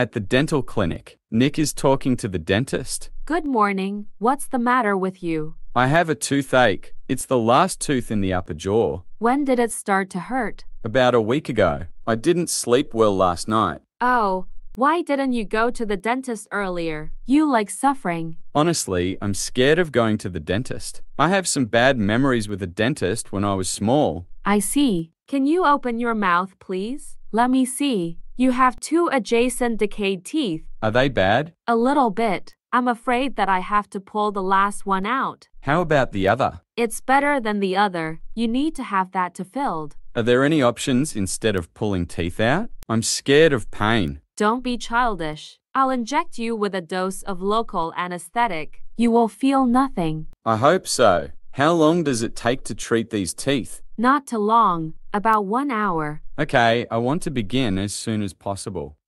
At the dental clinic, Nick is talking to the dentist. Good morning. What's the matter with you? I have a toothache. It's the last tooth in the upper jaw. When did it start to hurt? About a week ago. I didn't sleep well last night. Oh, why didn't you go to the dentist earlier? You like suffering. Honestly, I'm scared of going to the dentist. I have some bad memories with the dentist when I was small. I see. Can you open your mouth, please? Let me see. You have two adjacent decayed teeth. Are they bad? A little bit. I'm afraid that I have to pull the last one out. How about the other? It's better than the other. You need to have that to filled. Are there any options instead of pulling teeth out? I'm scared of pain. Don't be childish. I'll inject you with a dose of local anesthetic. You will feel nothing. I hope so. How long does it take to treat these teeth? Not too long. About 1 hour. Okay, I want to begin as soon as possible.